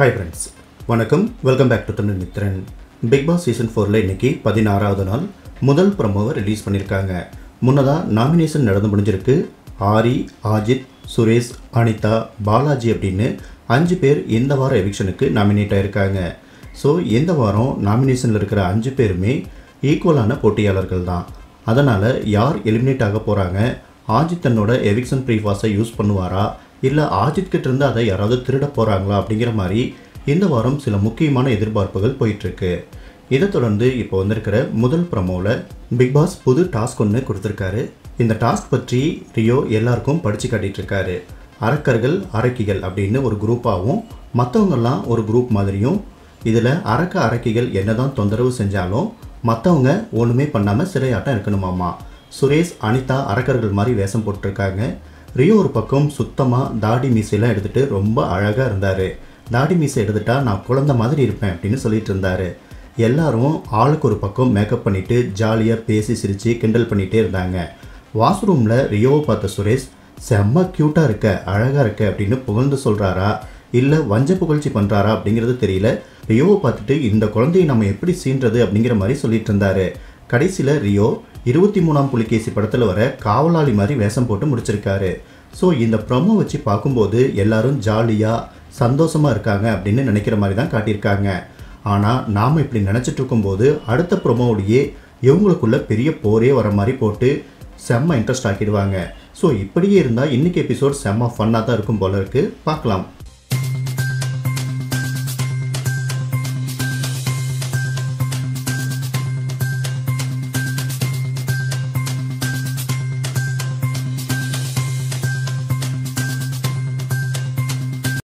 Hi friends, welcome back to Tamil Mithran. Bigg Boss Season 4 la iniki 16வது நாள் முதல் ப்ரோமோவை release பண்ணிருக்காங்க. முன்னதா nomination நடந்து முடிஞ்சிருக்கு. ஆரி, அஜித், சுரேஷ், அனிதா, பாலாஜி அப்படினு 5 பேர் இந்த வார எவிக்ஷனுக்கு நாமினேட் ஆயிருக்காங்க. சோ இந்த வாரம் நாமினேஷன்ல இருக்கிற 5 பேருமே ஈக்குவலான போட்டியாளர்கள் தான். அதனால யார் எலிமினேட் ஆக போறாங்க, அஜித் தன்னோட எவிக்ஷன் ப்ரீஃபாஸை யூஸ் பண்ணுவாரா இல்ல அஜித் கிட்ட இருந்து அதை யாராவது திருட போறாங்களா அப்படிங்கிற மாதிரி இந்த வாரம் சில முக்கியமான எதிர்பார்ப்புகள் போயிட்டு இருக்கு. இதை தொடர்ந்து இப்போ வந்திருக்கிற முதல் ப்ரோமோல பிக் பாஸ் புது டாஸ்க் ஒன்று கொடுத்திருக்காரு. இந்த டாஸ்க் பற்றி ரியோ எல்லாருக்கும் படிச்சு காட்டிட்டு இருக்காரு. அரக்கர்கள் அரக்கிகள் அப்படின்னு ஒரு குரூப்பாகவும் மற்றவங்கெல்லாம் ஒரு குரூப் மாதிரியும், இதில் அரக்க அரக்கிகள் என்னதான் தொந்தரவு செஞ்சாலும் மற்றவங்க ஒன்றுமே பண்ணாமல் சிறையாட்டம் இருக்கணுமாமா. சுரேஷ் அனிதா அரக்கர்கள் மாதிரி வேஷம் போட்டிருக்காங்க. ரியோ ஒரு பக்கம் சுத்தமாக தாடி மீசையெல்லாம் எடுத்துகிட்டு ரொம்ப அழகாக இருந்தார். தாடி மீசை எடுத்துட்டா நான் குழந்தை மாதிரி இருப்பேன் அப்படின்னு சொல்லிட்டு இருந்தார். எல்லாரும் ஆளுக்கு ஒரு பக்கம் மேக்கப் பண்ணிவிட்டு ஜாலியாக பேசி சிரித்து கிண்டல் பண்ணிகிட்டே இருந்தாங்க. வாஷ்ரூமில் ரியோவை பார்த்த சுரேஷ் செம்ம க்யூட்டாக இருக்க அழகாக இருக்க அப்படின்னு புகழ்ந்து சொல்கிறாரா இல்லை வஞ்ச புகழ்ச்சி பண்ணுறாரா அப்படிங்கிறது தெரியல. ரியோவை பார்த்துட்டு இந்த குழந்தையை நம்ம எப்படி சீன்றது அப்படிங்கிற மாதிரி சொல்லிட்டு இருந்தார். கடைசியில் ரியோ 23ஆம் புலிகேசி படத்தில் வர காவலாளி மாதிரி வேஷம் போட்டு முடிச்சிருக்காரு. ஸோ இந்த ப்ரோமோ வச்சு பார்க்கும்போது எல்லாரும் ஜாலியாக சந்தோஷமாக இருக்காங்க அப்படின்னு நினைக்கிற மாதிரி தான் காட்டியிருக்காங்க. ஆனால் நாம் இப்படி நினச்சிட்டு இருக்கும்போது அடுத்த ப்ரோமோவிலேயே இவங்களுக்குள்ளே பெரிய போரே வர மாதிரி போட்டு செம்ம இன்ட்ரெஸ்ட் ஆக்கிடுவாங்க. ஸோ இப்படியே இருந்தால் இன்றைக்கி எபிசோட் செம்ம ஃபன்னாக தான் இருக்கும் போல இருக்குது. பார்க்கலாம்.